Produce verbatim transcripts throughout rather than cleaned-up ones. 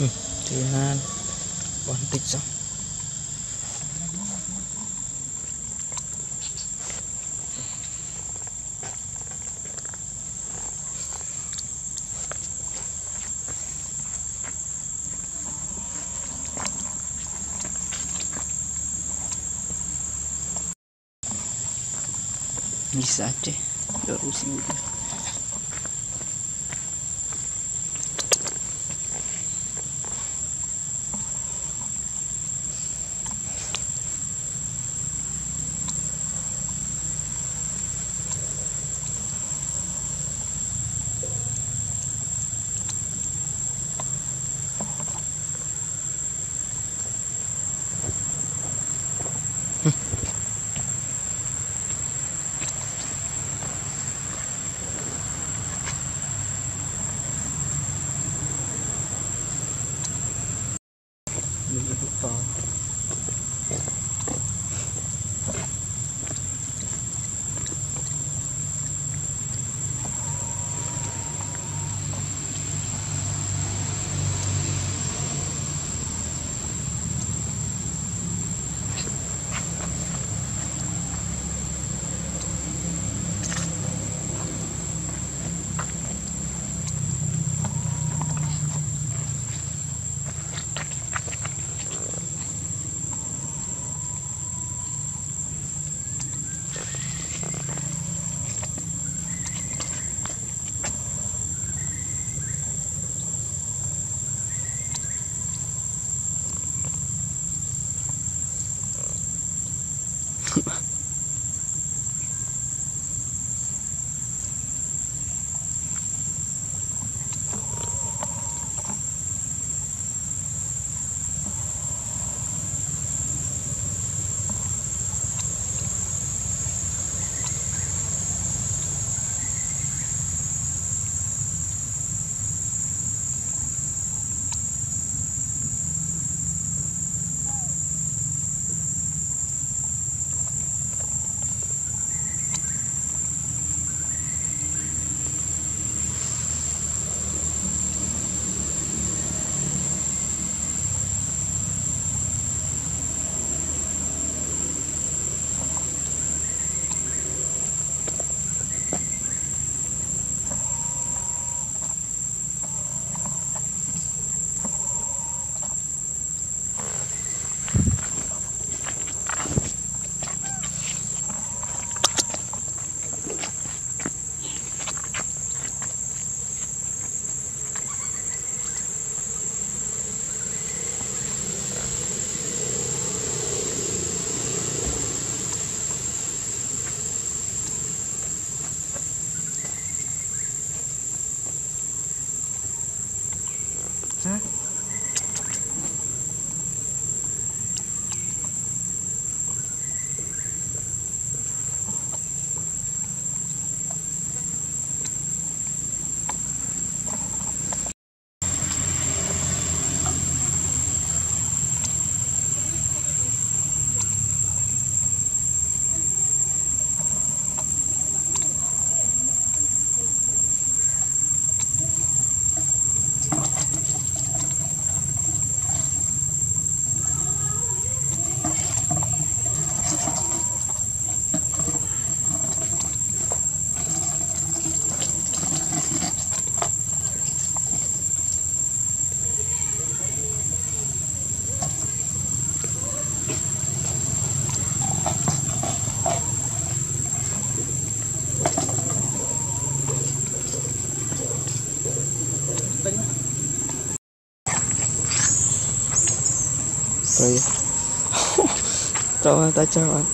Ừ, thì là bắn tít xong. Lisate, baru sih udah. Hả? Rồi trời ơi, tại sao anh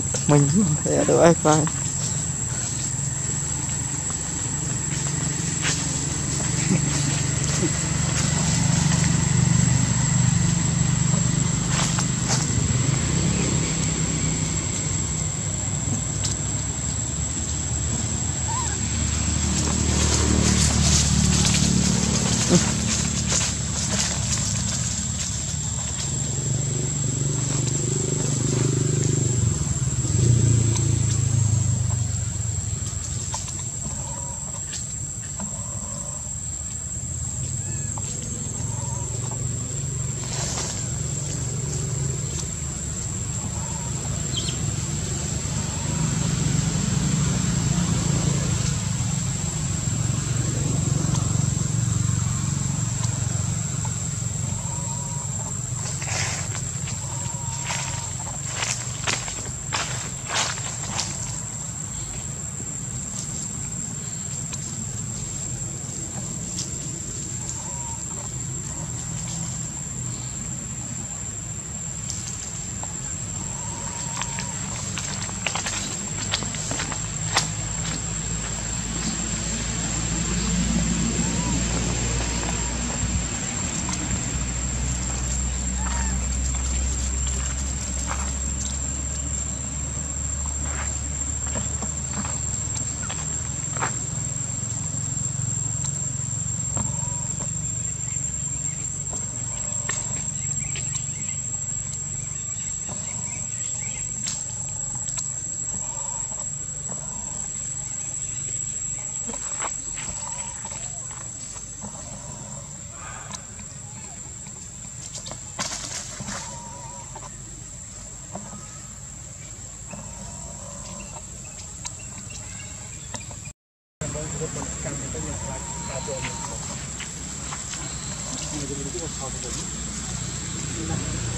một mình để được wifi. Thank you.